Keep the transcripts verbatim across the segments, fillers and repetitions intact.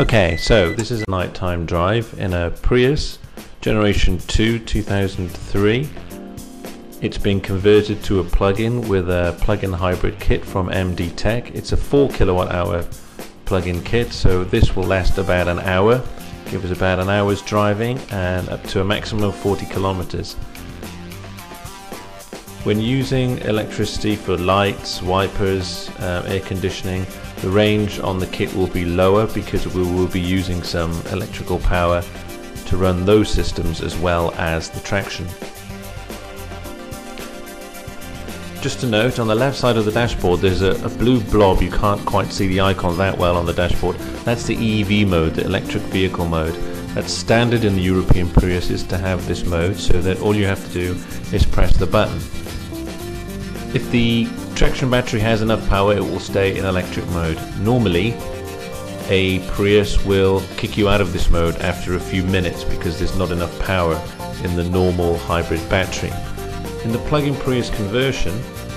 Okay, so this is a nighttime drive in a Prius generation two two thousand three. It's been converted to a plug-in with a plug-in hybrid kit from M D Tech. It's a four kilowatt hour plug-in kit, so this will last about an hour, give us about an hour's driving and up to a maximum of forty kilometers. When using electricity for lights, wipers, uh, air conditioning, the range on the kit will be lower because we will be using some electrical power to run those systems as well as the traction. Just a note, on the left side of the dashboard there's a, a blue blob. You can't quite see the icon that well on the dashboard. That's the E V mode, the electric vehicle mode. That's standard in the European Prius is to have this mode, so that all you have to do is press the button. If the traction battery has enough power, it will stay in electric mode. Normally a Prius will kick you out of this mode after a few minutes because there's not enough power in the normal hybrid battery. In the plug-in Prius conversion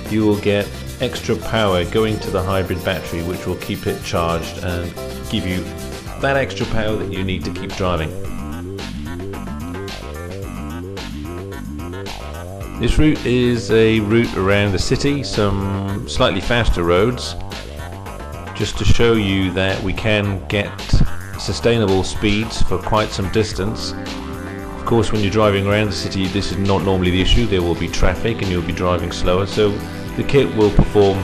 you will get extra power going to the hybrid battery, which will keep it charged and give you that extra power that you need to keep driving. This route is a route around the city, some slightly faster roads, just to show you that we can get sustainable speeds for quite some distance. Of course, when you're driving around the city, this is not normally the issue. There will be traffic and you'll be driving slower, so the kit will perform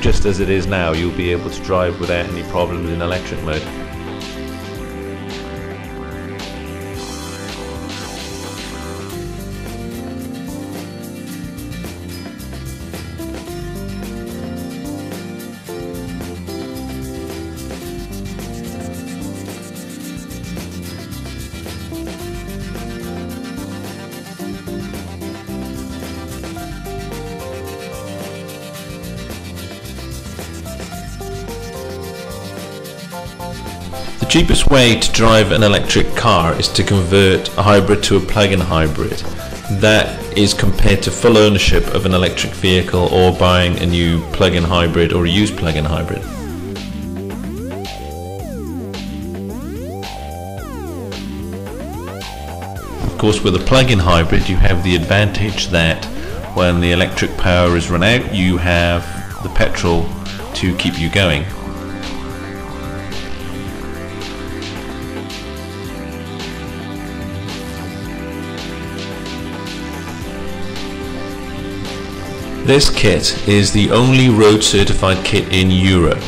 just as it is now. You'll be able to drive without any problems in electric mode. The cheapest way to drive an electric car is to convert a hybrid to a plug-in hybrid. That is compared to full ownership of an electric vehicle or buying a new plug-in hybrid or a used plug-in hybrid. Of course, with a plug-in hybrid you have the advantage that when the electric power is run out you have the petrol to keep you going. This kit is the only road certified kit in Europe.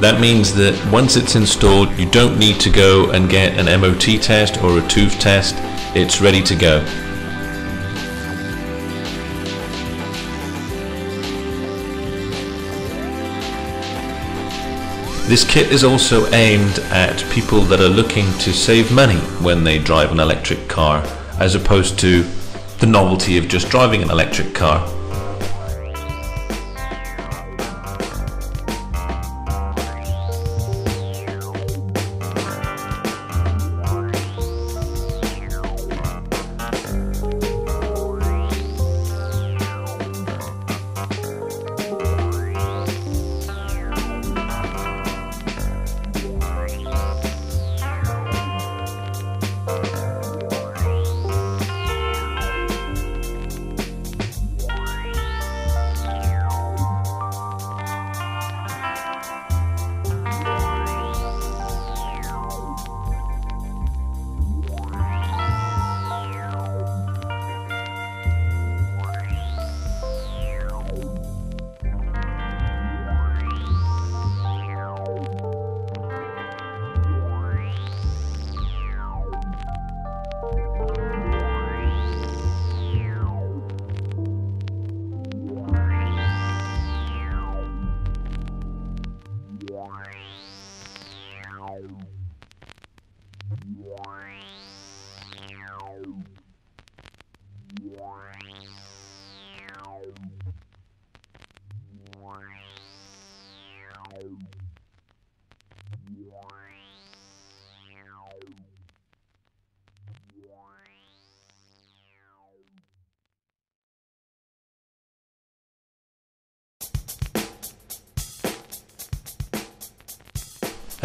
That means that once it's installed you don't need to go and get an M O T test or a TÜV test. It's ready to go. This kit is also aimed at people that are looking to save money when they drive an electric car, as opposed to the novelty of just driving an electric car.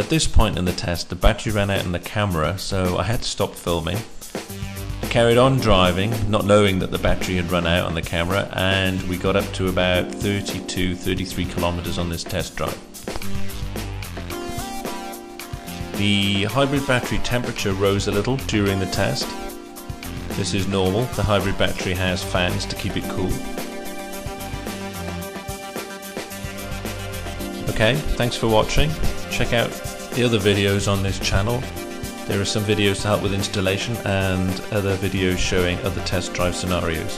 At this point in the test, the battery ran out in the camera, so I had to stop filming. I carried on driving, not knowing that the battery had run out on the camera, and we got up to about thirty-two, thirty-three kilometers on this test drive. The hybrid battery temperature rose a little during the test. This is normal, the hybrid battery has fans to keep it cool. Okay, thanks for watching. Check out the other videos on this channel. There are some videos to help with installation and other videos showing other test drive scenarios.